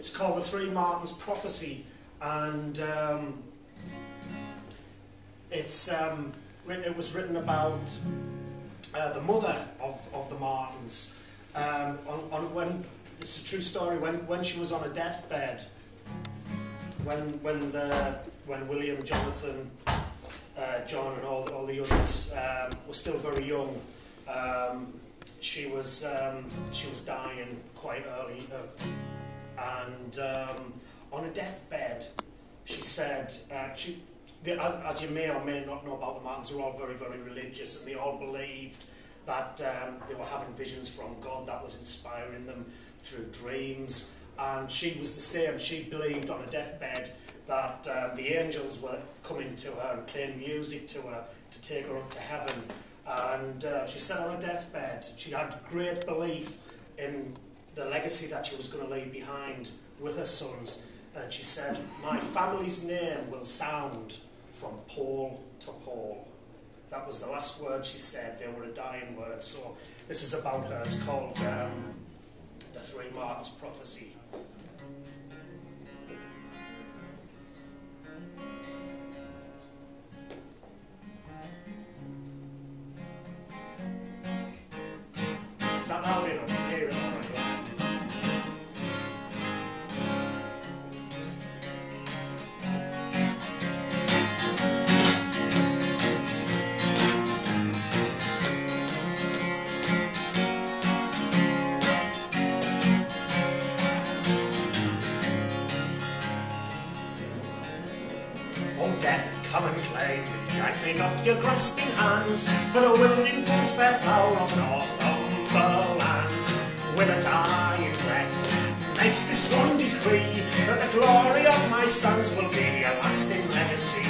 It's called the Three Martins Prophecy, and it was written about the mother of the Martins. When this is a true story, when she was on her deathbed, when William, Jonathan, John, and all the others were still very young, she was dying quite early, and on her deathbed, she said, as you may or may not know about the Martins, they were all very, very religious, and they all believed that they were having visions from God that was inspiring them through dreams. And she was the same. She believed on her deathbed that the angels were coming to her and playing music to her to take her up to heaven. And she said on her deathbed, she had great belief in the legacy that she was going to leave behind with her sons. And she said, "My family's name will sound from Paul to Paul." That was the last word she said. They were a dying word. So this is about her. It's called The Three Martins Prophecy. Is that loud enough? You can hear it all right . Death, come and claim me, I think of your grasping hands, for the winding winds bear foul of Northumberland. With a dying breath makes this one decree, that the glory of my sons will be a lasting legacy.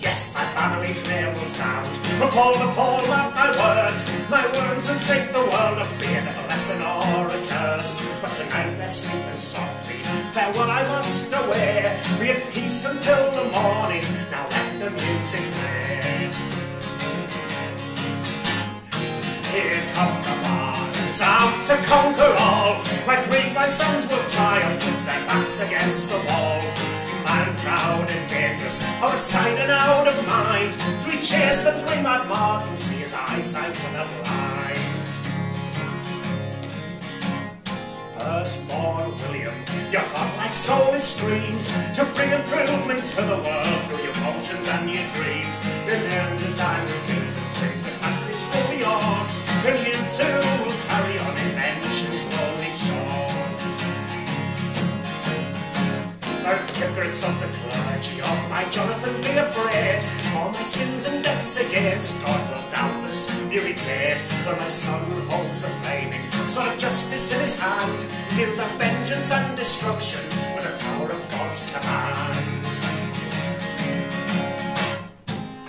Yes, my family's name will sound from Paul to Paul, that my words unshake the world of being a blessing or a curse. But tonight they're sleeping softly, farewell I must away, be at peace until the morning, now let the music play. Here come the Martins, out to conquer all, my three fine sons will triumph with their backs against the wall. Man proud and dangerous, out of sight and out of mind, three cheers for three mad Martins, see his eyesight to the blind. Firstborn William, your godlike soul it screams to bring improvement to the world through your motions and your dreams. In the diamond kings and praise, the package will be yours, and you too will carry on inventions, lonely shores. The hypocrites of the clergy of my Jonathan be afraid, all my sins and debts against God will doubtless be repaid. When my son holds the flaming sword of justice in his hand, deals of vengeance and destruction with the power of God's command.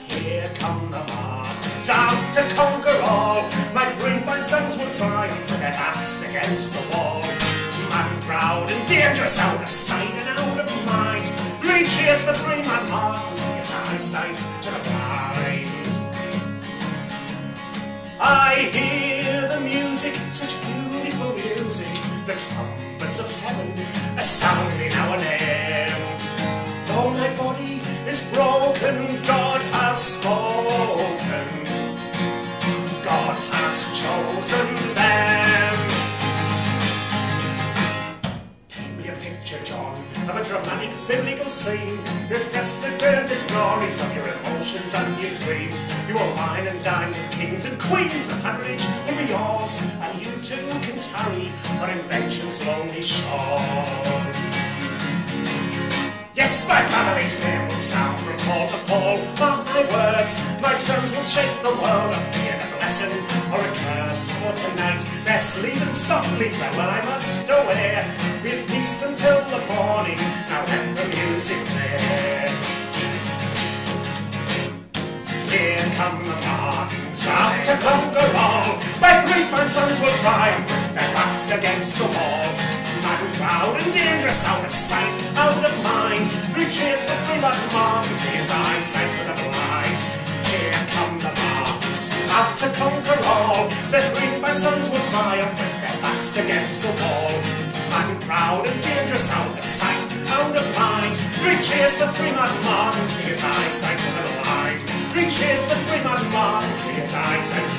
Here come the Martins, out to conquer all, my three fine sons will triumph with their backs against the wall. Man proud and dangerous, out of sight and out of mind, three cheers for three mad Martins, in his eyesight to the blind. I hear the music, such beautiful music, the trumpets of heaven are sounding our name. Though my body is broken, God has spoken, God has chosen them. Paint me a picture, John, of a dramatic biblical scene that yesterday is glories of your emotions and your dreams. You will wine and dine with kings and queens, the package will be yours, and you too can tarry on invention's lonely shores. Yes, my family's name will sound from Paul to Paul, mark my words, my sons will shake the world up, be it a blessing or a curse. For tonight they're sleeping softly, farewell I must away, be at peace until the morning, now let the music play. Here come the Martins, out to conquer all, my three fine sons will triumph with their backs against the wall. Man proud and dangerous, out of sight, out of mind, three cheers for three mad Martins, his eyesight to the blind. Here come the Martins, out to conquer all, their three fine sons will triumph with their backs pressed against the wall. I'm proud and dangerous, out of sight, out of mind. Three cheers for 3 Martins, his eyesight and a line. Three cheers for 3 Martins, his eyesight.